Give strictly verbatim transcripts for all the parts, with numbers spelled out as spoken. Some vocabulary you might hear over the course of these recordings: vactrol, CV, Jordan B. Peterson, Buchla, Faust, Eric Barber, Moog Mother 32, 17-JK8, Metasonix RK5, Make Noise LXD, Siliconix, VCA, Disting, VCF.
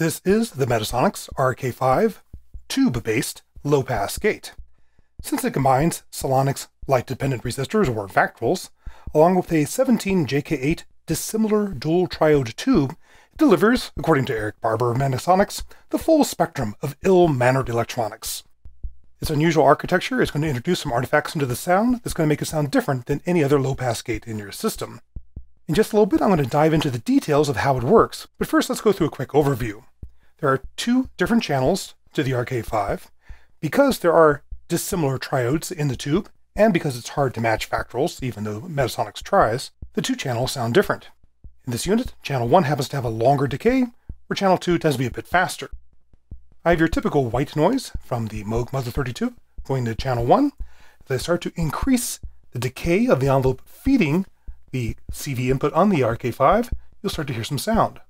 This is the Metasonix R K five tube-based low-pass gate. Since it combines Siliconix light-dependent resistors, or vactrols, along with a seventeen J K eight dissimilar dual-triode tube, it delivers, according to Eric Barber of Metasonix, the full spectrum of ill-mannered electronics. Its unusual architecture is going to introduce some artifacts into the sound that's going to make it sound different than any other low-pass gate in your system. In just a little bit, I'm going to dive into the details of how it works, but first let's go through a quick overview. There are two different channels to the R K five. Because there are dissimilar triodes in the tube, and because it's hard to match vactrols, even though Metasonix tries, the two channels sound different. In this unit, channel one happens to have a longer decay, where channel two tends to be a bit faster. I have your typical white noise from the Moog Mother thirty-two going to channel one. As I start to increase the decay of the envelope feeding the C V input on the R K five, you'll start to hear some sound.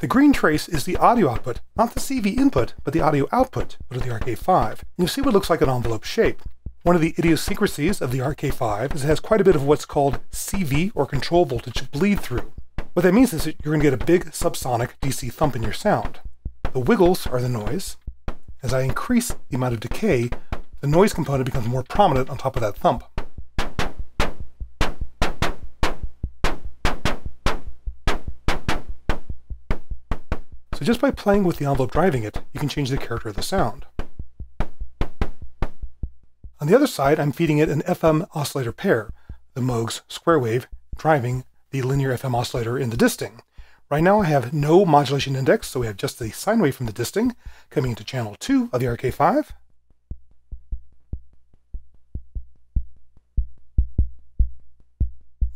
The green trace is the audio output, not the C V input, but the audio output of the R K five. And you see what looks like an envelope shape. One of the idiosyncrasies of the R K five is it has quite a bit of what's called C V, or control voltage, bleed through. What that means is that you're going to get a big subsonic D C thump in your sound. The wiggles are the noise. As I increase the amount of decay, the noise component becomes more prominent on top of that thump. So just by playing with the envelope driving it, you can change the character of the sound. On the other side, I'm feeding it an F M oscillator pair, the Moog's square wave driving the linear F M oscillator in the Disting. Right now I have no modulation index, so we have just the sine wave from the Disting coming into channel two of the R K five.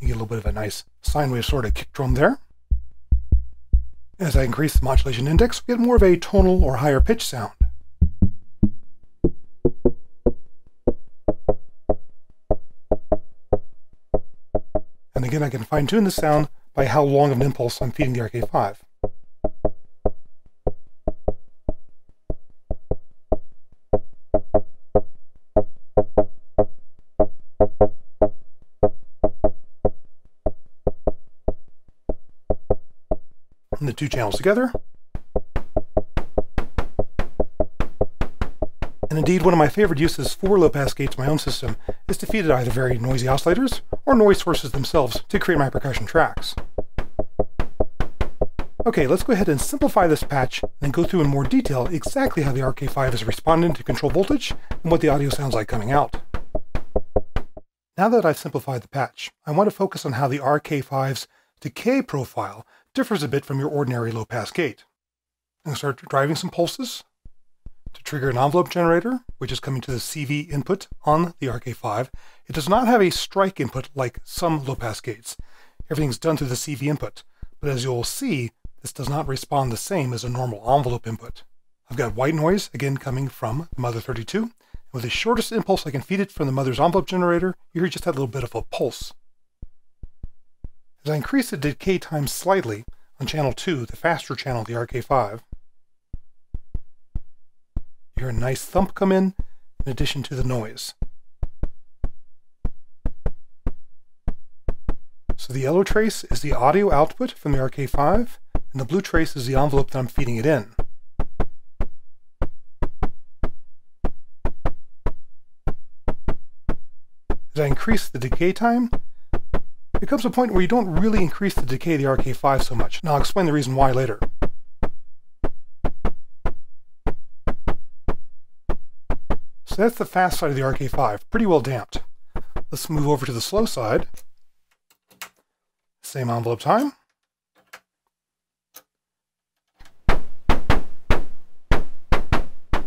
You get a little bit of a nice sine wave sort of kick drum there. As I increase the modulation index, we get more of a tonal or higher pitch sound. And again, I can fine-tune the sound by how long of an impulse I'm feeding the R K five. The two channels together. And indeed, one of my favorite uses for low-pass gates in my own system is to feed it either very noisy oscillators or noise sources themselves to create my percussion tracks. Okay, let's go ahead and simplify this patch and go through in more detail exactly how the R K five is responding to control voltage and what the audio sounds like coming out. Now that I've simplified the patch, I want to focus on how the R K five's decay profile differs a bit from your ordinary low-pass gate. I'm going to start driving some pulses to trigger an envelope generator, which is coming to the C V input on the R K five. It does not have a strike input like some low-pass gates. Everything's done through the C V input, but as you'll see, this does not respond the same as a normal envelope input. I've got white noise, again coming from the Mother thirty-two. With the shortest impulse I can feed it from the Mother's envelope generator, you hear just that little bit of a pulse. As I increase the decay time slightly on channel two, the faster channel of the R K five, you hear a nice thump come in, in addition to the noise. So the yellow trace is the audio output from the R K five, and the blue trace is the envelope that I'm feeding it in. As I increase the decay time, it comes to a point where you don't really increase the decay of the R K five so much. Now I'll explain the reason why later. So that's the fast side of the R K five, pretty well damped. Let's move over to the slow side. Same envelope time.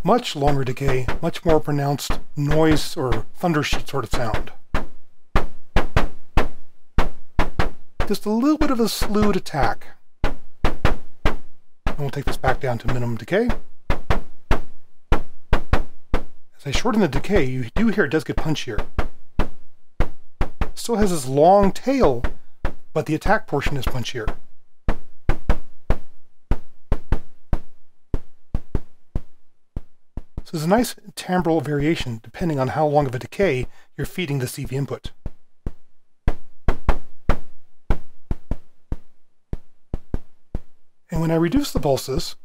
Much longer decay, much more pronounced noise or thunder sheet sort of sound. Just a little bit of a slewed attack. And we'll take this back down to minimum decay. As I shorten the decay, you do hear it does get punchier. Still has this long tail, but the attack portion is punchier. So there's a nice timbral variation depending on how long of a decay you're feeding the C V input. And when I reduce the pulses,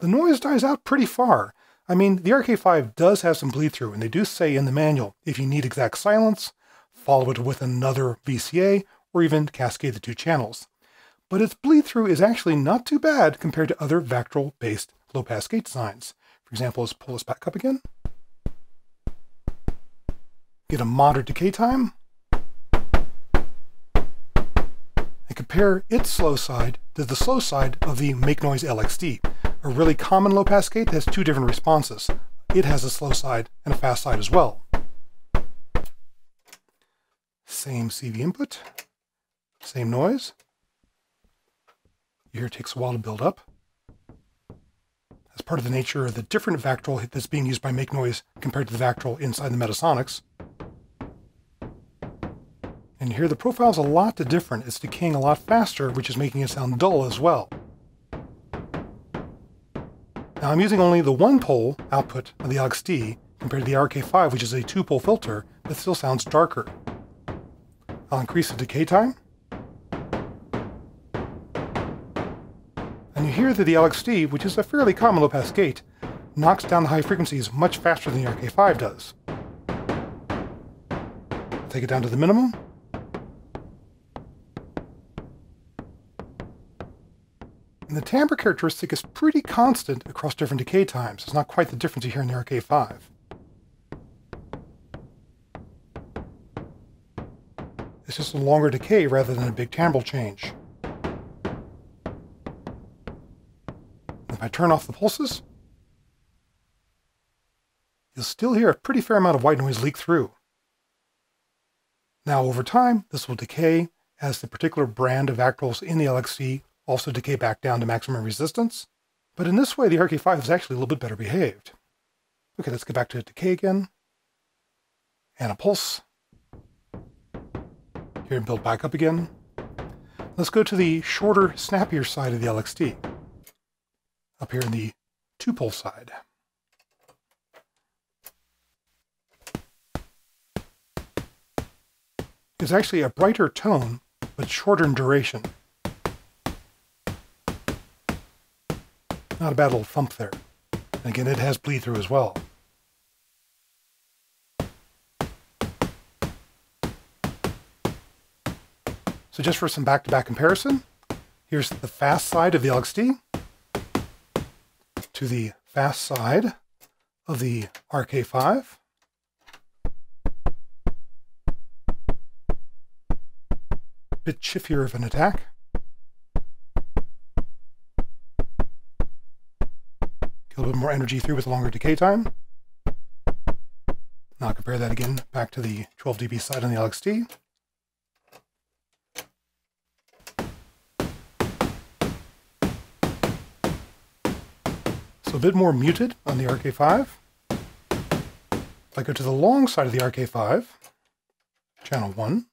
the noise dies out pretty far. I mean, the R K five does have some bleed through, and they do say in the manual, if you need exact silence, follow it with another V C A, or even cascade the two channels. But its bleed through is actually not too bad compared to other Vactrol-based low-pass gate designs. For example, let's pull this back up again. Get a moderate decay time. And compare its slow side to the slow side of the Make Noise L X D, a really common low-pass gate that has two different responses. It has a slow side and a fast side as well. Same C V input, same noise. Your ear takes a while to build up. That's part of the nature of the different Vactrol that's being used by Make Noise compared to the Vactrol inside the Metasonix. And here the profile's a lot different. It's decaying a lot faster, which is making it sound dull as well. Now I'm using only the one pole output of the L X D compared to the R K five, which is a two pole filter that still sounds darker. I'll increase the decay time. And you hear that the L X D, which is a fairly common low-pass gate, knocks down the high frequencies much faster than the R K five does. Take it down to the minimum. And the timbre characteristic is pretty constant across different decay times. It's not quite the difference you hear in the R K five. It's just a longer decay rather than a big timbral change. If I turn off the pulses, you'll still hear a pretty fair amount of white noise leak through. Now over time, this will decay as the particular brand of Vactrols in the L X D also decay back down to maximum resistance. But in this way, the R K five is actually a little bit better behaved. Okay, let's get back to decay again. And a pulse. Here, build back up again. Let's go to the shorter, snappier side of the L X D. Up here in the two-pole side. It's actually a brighter tone, but shorter in duration. Not a bad little thump there. And again, it has bleed through as well. So just for some back-to-back comparison, here's the fast side of the L X D to the fast side of the R K five. Bit chiffier of an attack. Get a little bit more energy through with longer decay time. Now compare that again back to the twelve D B side on the L X D. So a bit more muted on the R K five. If I go to the long side of the R K five, channel one,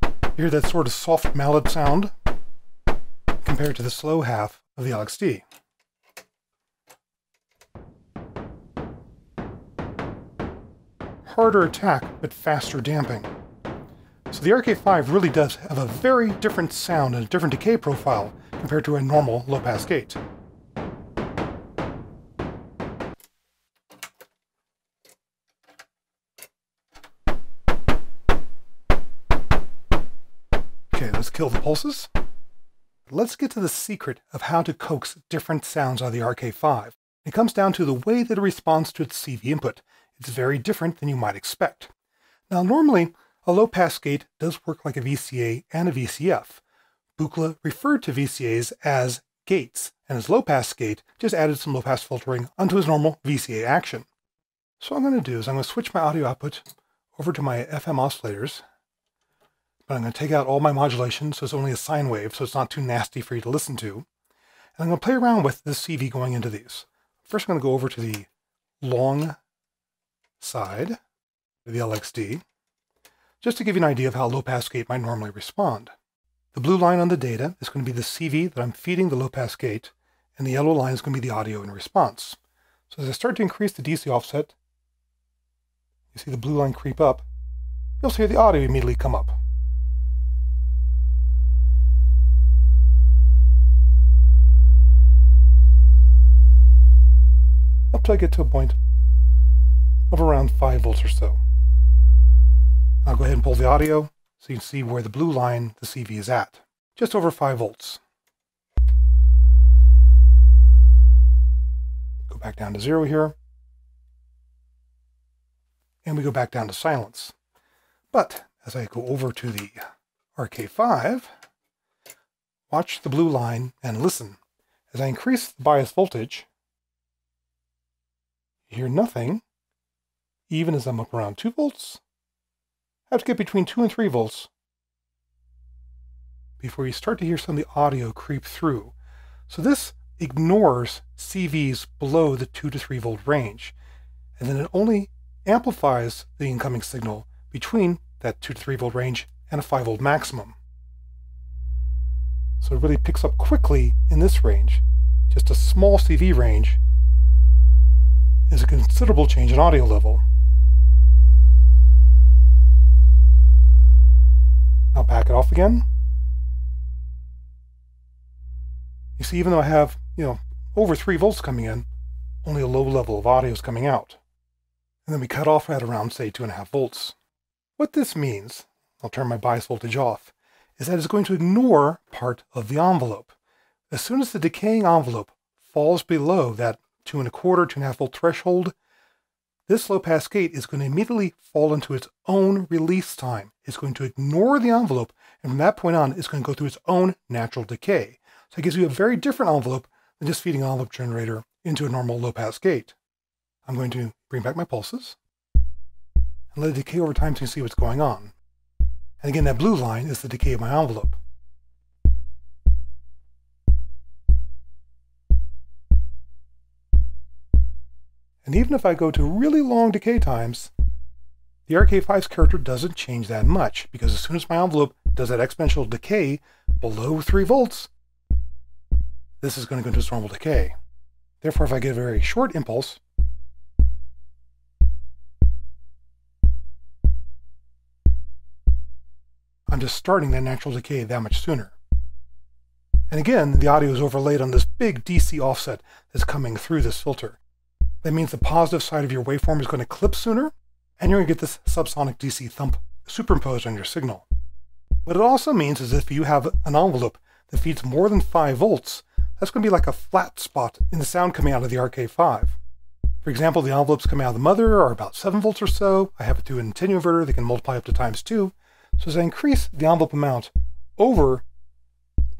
you hear that sort of soft mallet sound compared to the slow half of the L X D. Harder attack, but faster damping. So the R K five really does have a very different sound and a different decay profile compared to a normal low-pass gate. Okay, let's kill the pulses. Let's get to the secret of how to coax different sounds out of the R K five. It comes down to the way that it responds to its C V input. It's very different than you might expect. Now normally, a low-pass gate does work like a V C A and a V C F. Buchla referred to V C As as gates, and his low-pass gate just added some low-pass filtering onto his normal V C A action. So what I'm going to do is I'm going to switch my audio output over to my F M oscillators, but I'm going to take out all my modulation so it's only a sine wave, so it's not too nasty for you to listen to. And I'm going to play around with this C V going into these. First I'm going to go over to the long side of the L X D. Just to give you an idea of how a low-pass gate might normally respond. The blue line on the data is going to be the C V that I'm feeding the low-pass gate, and the yellow line is going to be the audio in response. So as I start to increase the D C offset, you see the blue line creep up, you'll hear the audio immediately come up. Up till I get to a point of around five volts or so. I'll go ahead and pull the audio so you can see where the blue line, the C V, is at. Just over five volts. Go back down to zero here. And we go back down to silence. But as I go over to the R K five, watch the blue line and listen. As I increase the bias voltage, you hear nothing, even as I'm up around two volts. I have to get between two and three volts before you start to hear some of the audio creep through. So this ignores C Vs below the two to three volt range, and then it only amplifies the incoming signal between that two to three volt range and a five volt maximum. So it really picks up quickly in this range. Just a small C V range is a considerable change in audio level. I'll back it off again. You see, even though I have, you know, over three volts coming in, only a low level of audio is coming out. And then we cut off at around, say, two and a half volts. What this means, I'll turn my bias voltage off, is that it's going to ignore part of the envelope. As soon as the decaying envelope falls below that two and a quarter, two and a half volt threshold, this low pass gate is going to immediately fall into its own release time. It's going to ignore the envelope, and from that point on, it's going to go through its own natural decay. So it gives you a very different envelope than just feeding an envelope generator into a normal low-pass gate. I'm going to bring back my pulses and let it decay over time so you can see what's going on. And again, that blue line is the decay of my envelope. And even if I go to really long decay times, the R K five's character doesn't change that much, because as soon as my envelope does that exponential decay below three volts, this is going to go into its normal decay. Therefore, if I get a very short impulse, I'm just starting that natural decay that much sooner. And again, the audio is overlaid on this big D C offset that's coming through this filter. That means the positive side of your waveform is going to clip sooner, and you're going to get this subsonic D C thump superimposed on your signal. What it also means is if you have an envelope that feeds more than five volts, that's going to be like a flat spot in the sound coming out of the R K five. For example, the envelopes coming out of the mother are about seven volts or so. I have it through an attenuator inverter that can multiply up to times two. So as I increase the envelope amount over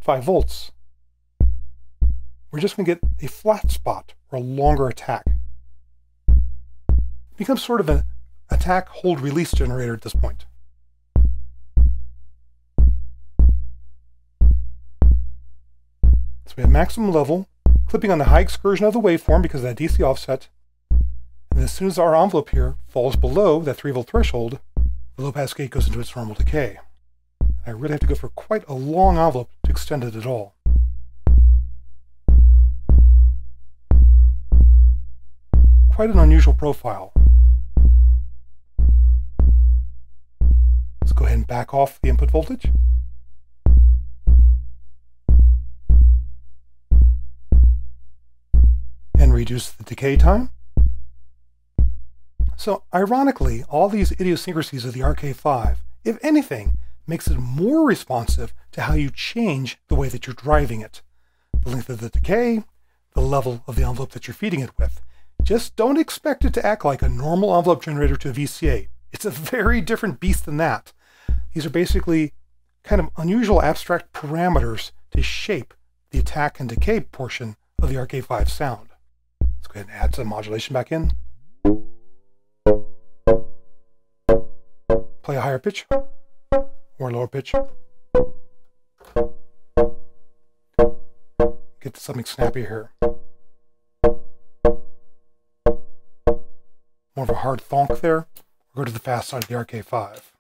five volts, we're just going to get a flat spot or a longer attack. It becomes sort of an attack, hold, release generator at this point. So we have maximum level, clipping on the high excursion of the waveform because of that D C offset. And as soon as our envelope here falls below that three volt threshold, the low pass gate goes into its normal decay. I really have to go for quite a long envelope to extend it at all. Quite an unusual profile. Let's go ahead and back off the input voltage. Reduce the decay time. So ironically, all these idiosyncrasies of the R K five, if anything, makes it more responsive to how you change the way that you're driving it. The length of the decay, the level of the envelope that you're feeding it with. Just don't expect it to act like a normal envelope generator to a V C A. It's a very different beast than that. These are basically kind of unusual abstract parameters to shape the attack and decay portion of the R K five sound. Let's go ahead and add some modulation back in. Play a higher pitch or a lower pitch. Get to something snappy here. More of a hard thonk there. Go to the fast side of the R K five.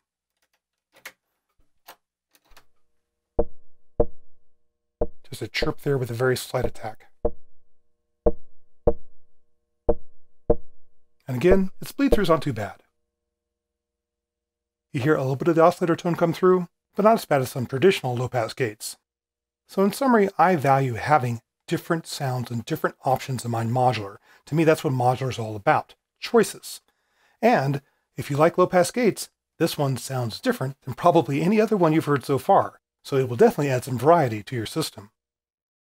Just a chirp there with a very slight attack. And again, its bleed-throughs aren't too bad. You hear a little bit of the oscillator tone come through, but not as bad as some traditional low-pass gates. So in summary, I value having different sounds and different options in my modular. To me, that's what modular is all about, choices. And if you like low-pass gates, this one sounds different than probably any other one you've heard so far, so it will definitely add some variety to your system.